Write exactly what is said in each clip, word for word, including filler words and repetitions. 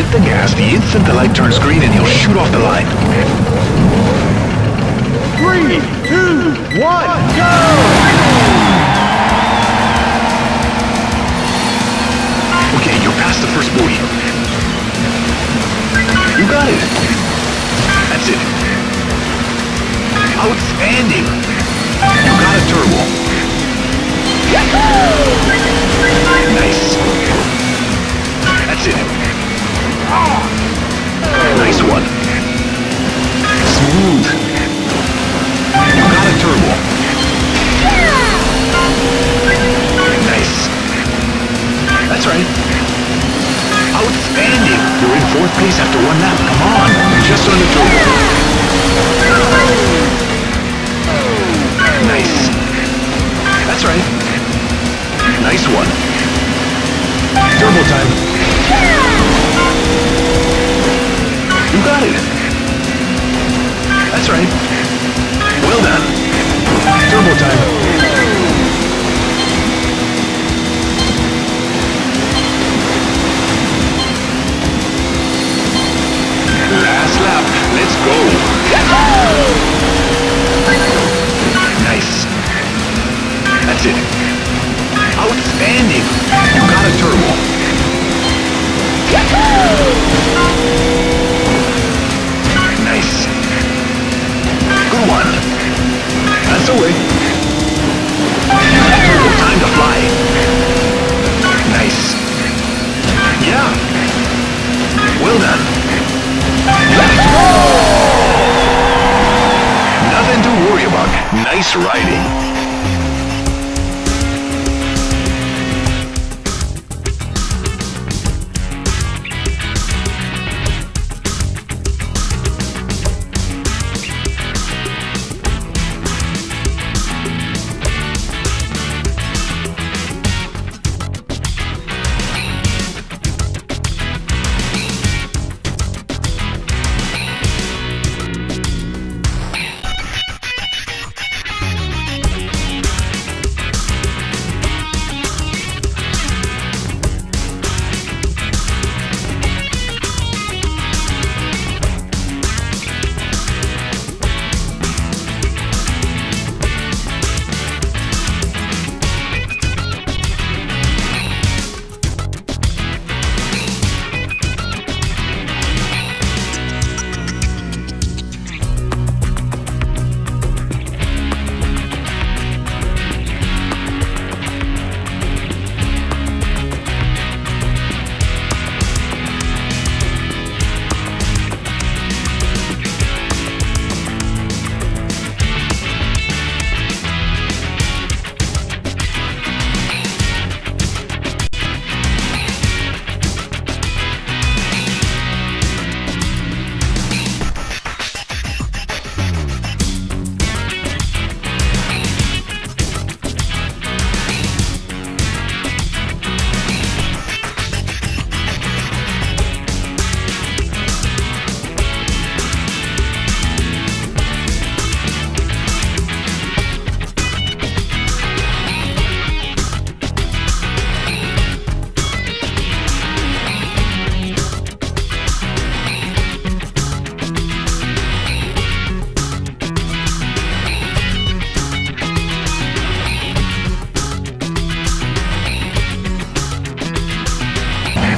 hit the gas the instant the light turns green and he'll shoot off the line. Three, two, one, go! Okay, you're past the first buoy. You got it! That's it. Outstanding! You got a turbo. Yahoo! Nice. That's it. Nice one. Smooth. You got a turbo. Nice. That's right. Outstanding. You're in fourth place after one lap. Come on. Just on the turbo. Nice. That's right. Nice one. Turbo time. You got it. That's right. Well done. Turbo time. Last lap. Let's go. Nice. That's it. Outstanding. You got a turbo. Nice. Good one. That's the way. Time to fly. Nice. Yeah. Well done. Let's go! Nothing to worry about. Nice riding.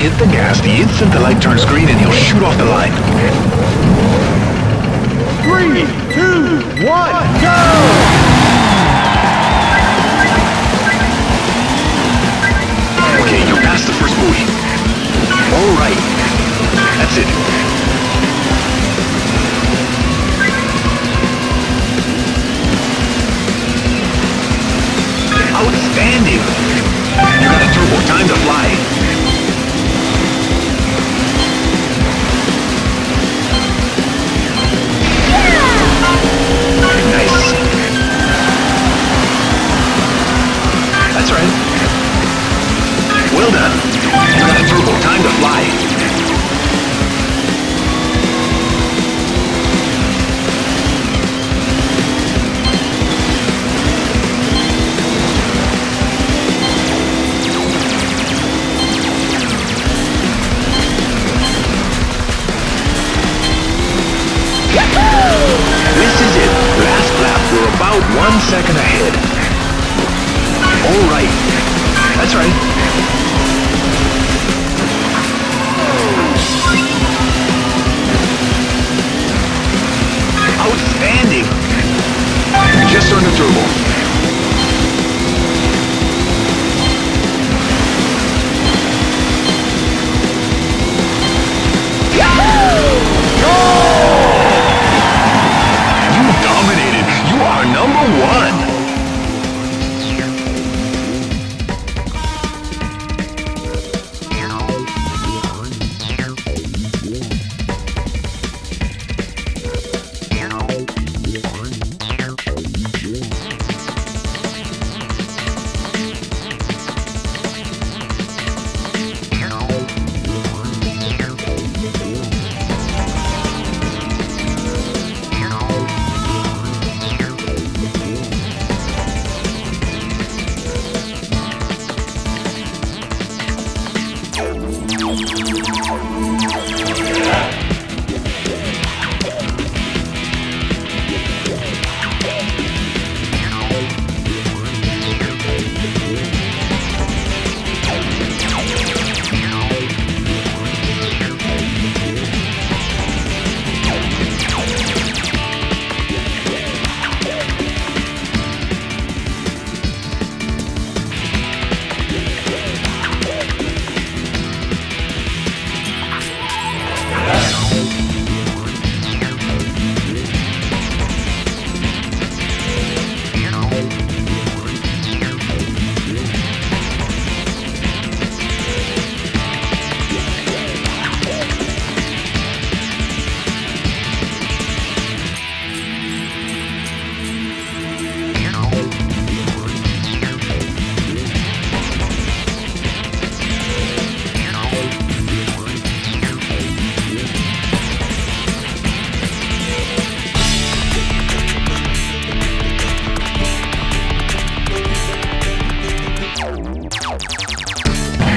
Hit the gas the instant the light turns green and he'll shoot off the line. Three, two, one, go! Okay, you're past the first buoy. All right. That's it. Outstanding. You got a turbo. Time to fly. Well done. You got a turbo. Time to fly. about one second ahead. All right. That's right. Outstanding. You just earned a turbo.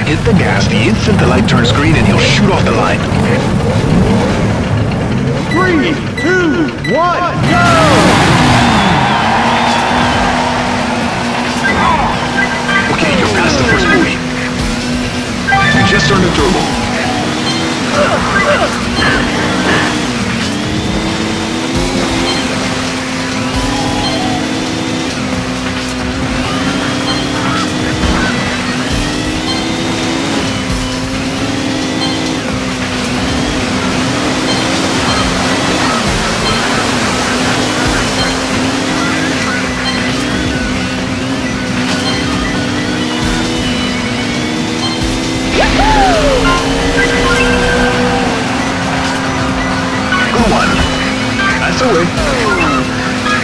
Hit the gas the instant the light turns green and he'll shoot off the line. Three, two, one, go! Okay, you're past the first buoy. You just earned a turbo.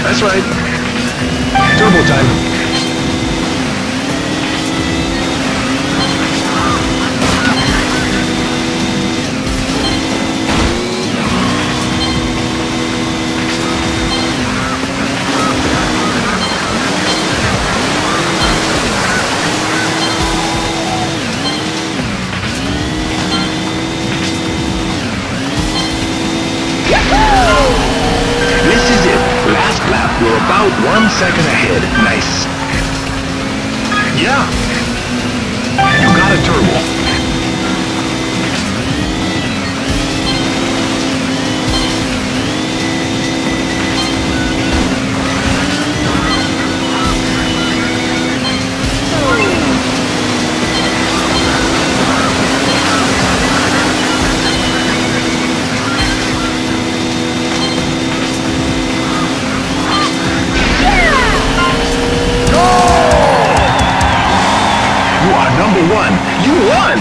That's right. Turbo time. Yahoo! This is it. Last lap, we're about one second ahead. Nice. Yeah. You got a turbo. One. You won!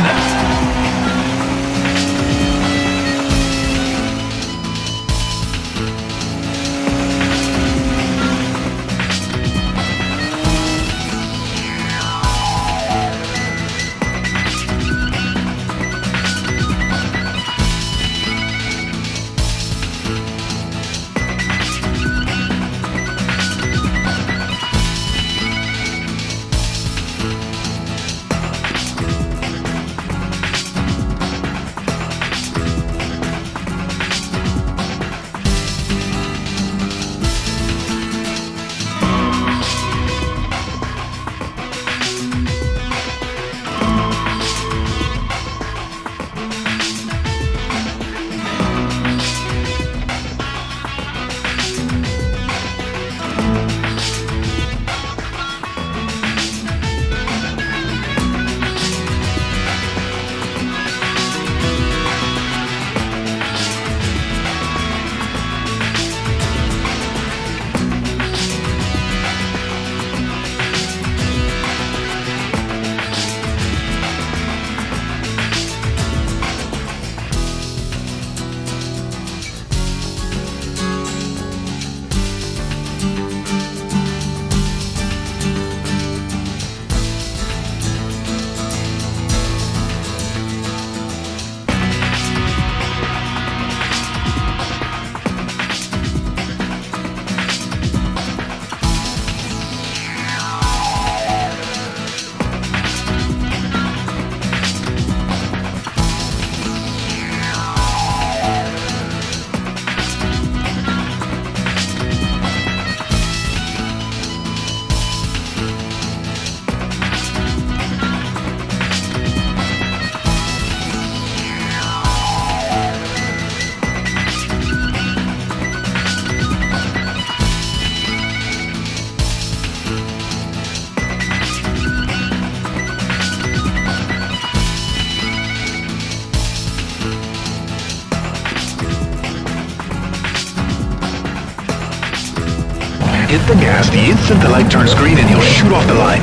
hit the gas the instant the light turns green and you'll shoot off the line.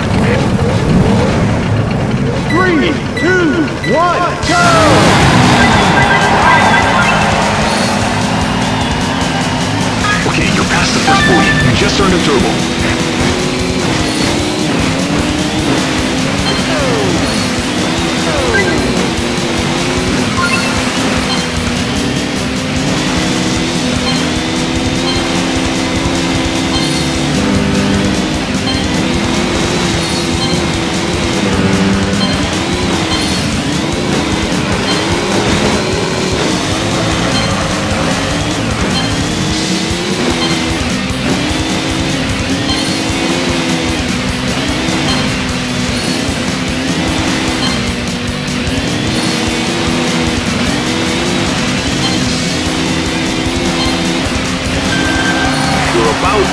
Three, two, one, go! Okay, you're past the first buoy. You just earned a turbo.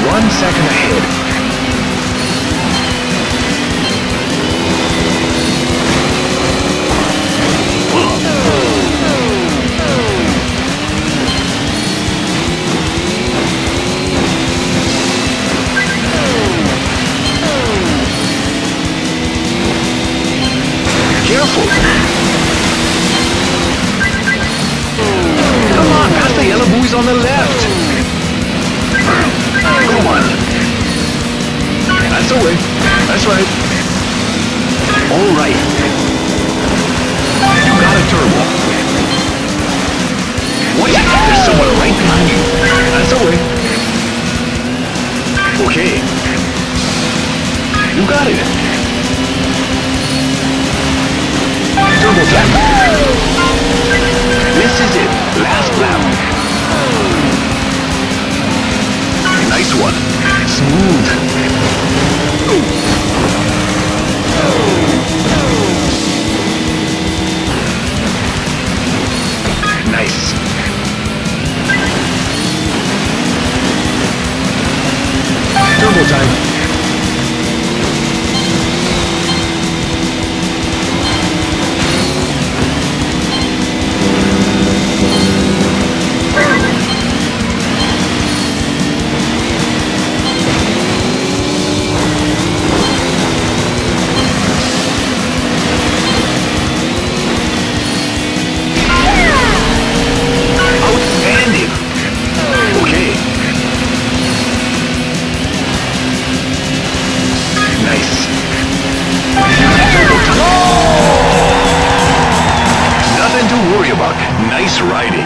One second ahead. Careful! Come on, past the yellow buoys on the left! Come on. That's the way. That's right. All right. You got a turbo. Wait, there's someone right behind you. That's the way. Okay. You got it. Turbo time. This is it. Last lap. Nice one. Smooth. Nice. Turbo time. Nice riding.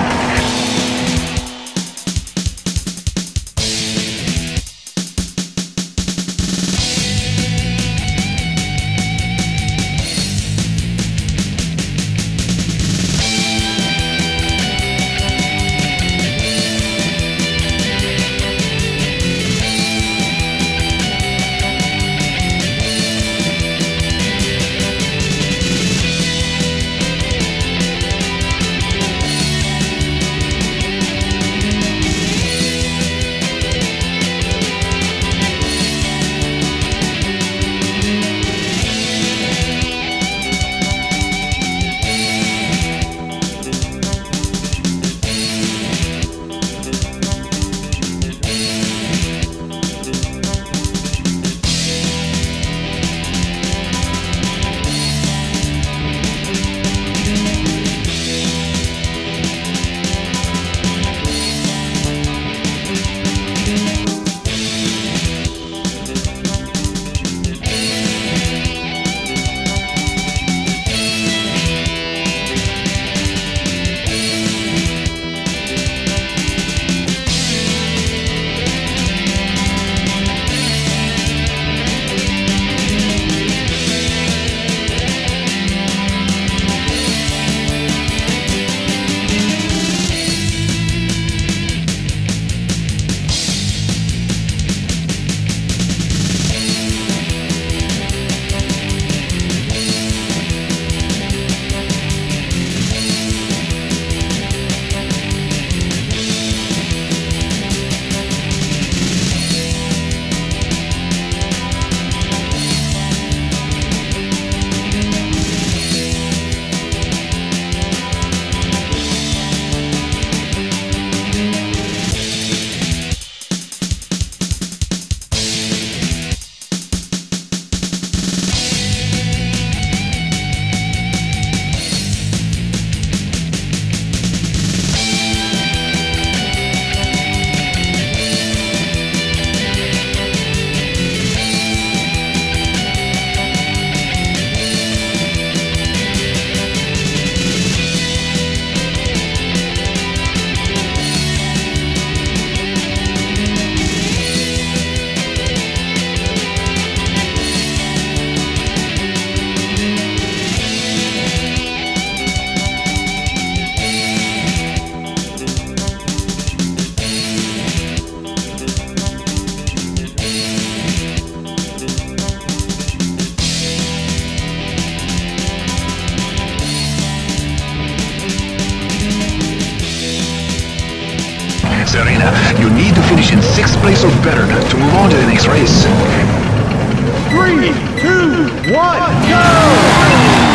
place or better to move on to the next race. Three, two, one, go!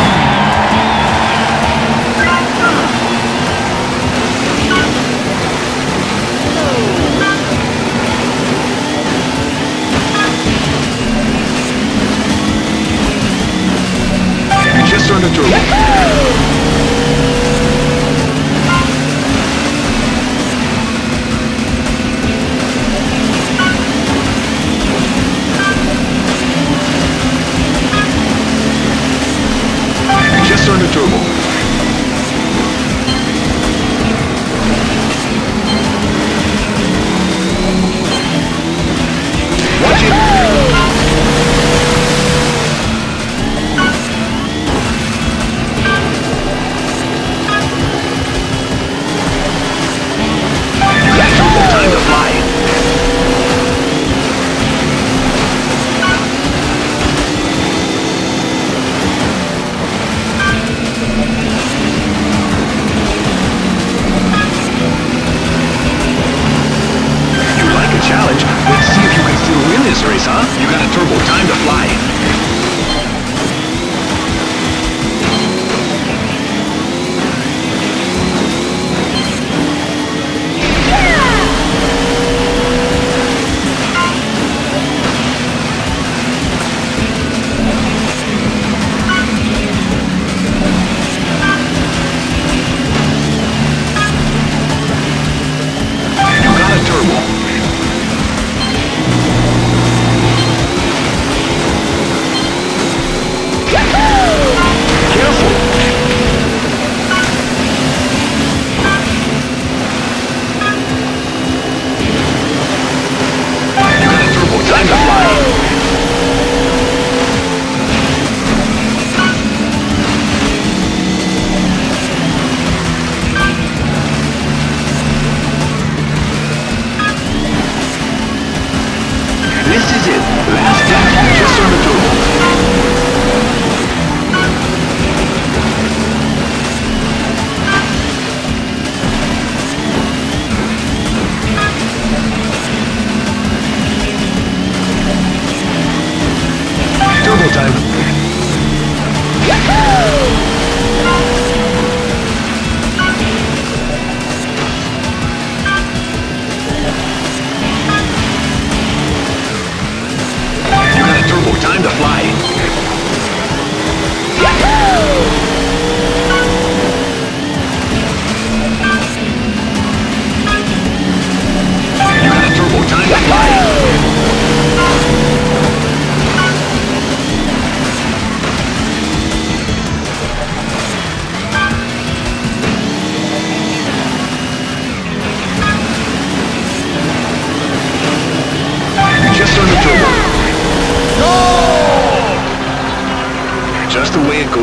Just on the turbo. Just on the turbo.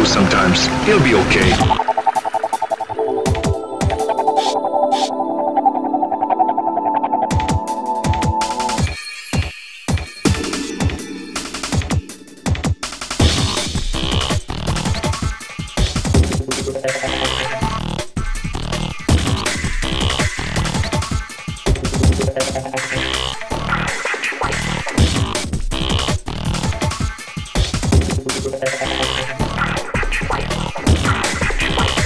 Sometimes he'll be okay. Wait.